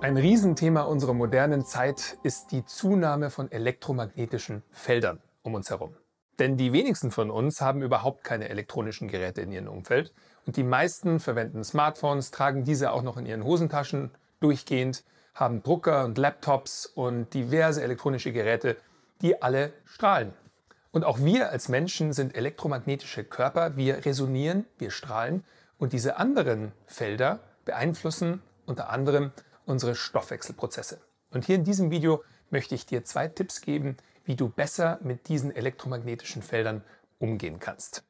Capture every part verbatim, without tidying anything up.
Ein Riesenthema unserer modernen Zeit ist die Zunahme von elektromagnetischen Feldern um uns herum. Denn die wenigsten von uns haben überhaupt keine elektronischen Geräte in ihrem Umfeld und die meisten verwenden Smartphones, tragen diese auch noch in ihren Hosentaschen durchgehend, haben Drucker und Laptops und diverse elektronische Geräte, die alle strahlen. Und auch wir als Menschen sind elektromagnetische Körper, wir resonieren, wir strahlen und diese anderen Felder beeinflussen unter anderem unsere Stoffwechselprozesse. Und hier in diesem Video möchte ich dir zwei Tipps geben, wie du besser mit diesen elektromagnetischen Feldern umgehen kannst.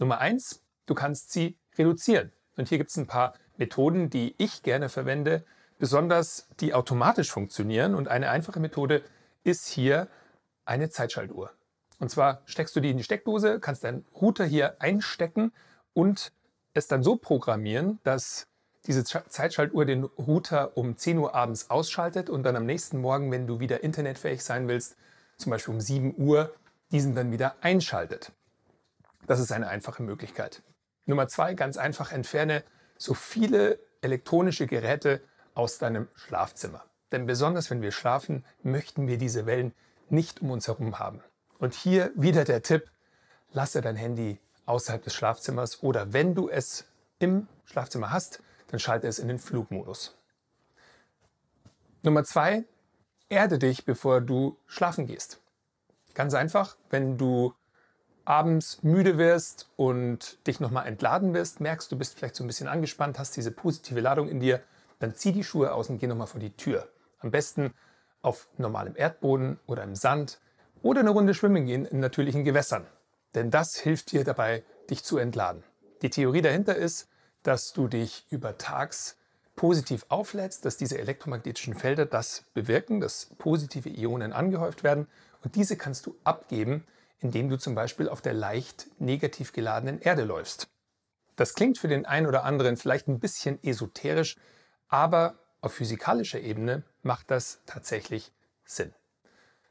Nummer eins, du kannst sie reduzieren. Und hier gibt es ein paar Methoden, die ich gerne verwende, besonders die automatisch funktionieren. Und eine einfache Methode ist hier eine Zeitschaltuhr. Und zwar steckst du die in die Steckdose, kannst deinen Router hier einstecken und es dann so programmieren, dass diese Zeitschaltuhr den Router um zehn Uhr abends ausschaltet und dann am nächsten Morgen, wenn du wieder internetfähig sein willst, zum Beispiel um sieben Uhr, diesen dann wieder einschaltet. Das ist eine einfache Möglichkeit. Nummer zwei, ganz einfach, entferne so viele elektronische Geräte aus deinem Schlafzimmer. Denn besonders wenn wir schlafen, möchten wir diese Wellen nicht um uns herum haben. Und hier wieder der Tipp, lasse dein Handy außerhalb des Schlafzimmers oder wenn du es im Schlafzimmer hast, dann schalte es in den Flugmodus. Nummer zwei, erde dich, bevor du schlafen gehst. Ganz einfach, wenn du abends müde wirst und dich nochmal entladen wirst, merkst, du bist vielleicht so ein bisschen angespannt, hast diese positive Ladung in dir, dann zieh die Schuhe aus und geh nochmal vor die Tür. Am besten auf normalem Erdboden oder im Sand oder eine Runde schwimmen gehen in natürlichen Gewässern. Denn das hilft dir dabei, dich zu entladen. Die Theorie dahinter ist, dass du dich über tags positiv auflädst, dass diese elektromagnetischen Felder das bewirken, dass positive Ionen angehäuft werden und diese kannst du abgeben, indem du zum Beispiel auf der leicht negativ geladenen Erde läufst. Das klingt für den einen oder anderen vielleicht ein bisschen esoterisch, aber auf physikalischer Ebene macht das tatsächlich Sinn.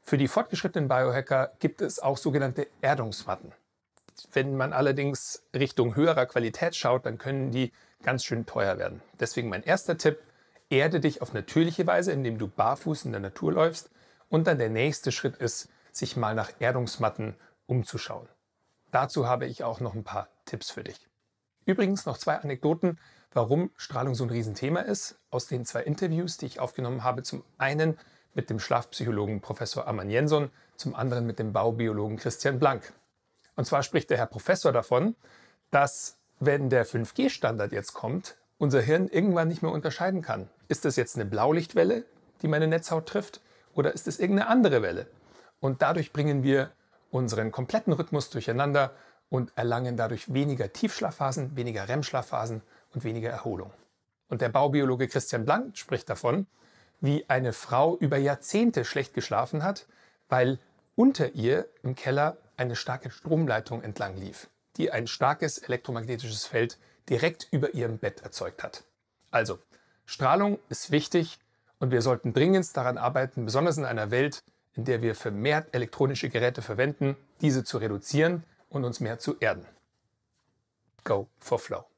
Für die fortgeschrittenen Biohacker gibt es auch sogenannte Erdungsmatten. Wenn man allerdings Richtung höherer Qualität schaut, dann können die ganz schön teuer werden. Deswegen mein erster Tipp, erde dich auf natürliche Weise, indem du barfuß in der Natur läufst. Und dann der nächste Schritt ist, sich mal nach Erdungsmatten umzuschauen. Dazu habe ich auch noch ein paar Tipps für dich. Übrigens noch zwei Anekdoten, warum Strahlung so ein Riesenthema ist, aus den zwei Interviews, die ich aufgenommen habe. Zum einen mit dem Schlafpsychologen Professor Arman Jensen, zum anderen mit dem Baubiologen Christian Blank. Und zwar spricht der Herr Professor davon, dass, wenn der fünf G Standard jetzt kommt, unser Hirn irgendwann nicht mehr unterscheiden kann. Ist das jetzt eine Blaulichtwelle, die meine Netzhaut trifft, oder ist es irgendeine andere Welle? Und dadurch bringen wir unseren kompletten Rhythmus durcheinander und erlangen dadurch weniger Tiefschlafphasen, weniger R E M-Schlafphasen und weniger Erholung. Und der Baubiologe Christian Blank spricht davon, wie eine Frau über Jahrzehnte schlecht geschlafen hat, weil unter ihr im Keller eine starke Stromleitung entlang lief, die ein starkes elektromagnetisches Feld direkt über ihrem Bett erzeugt hat. Also, Strahlung ist wichtig und wir sollten dringend daran arbeiten, besonders in einer Welt, in der wir vermehrt elektronische Geräte verwenden, diese zu reduzieren und uns mehr zu erden. Go for flow.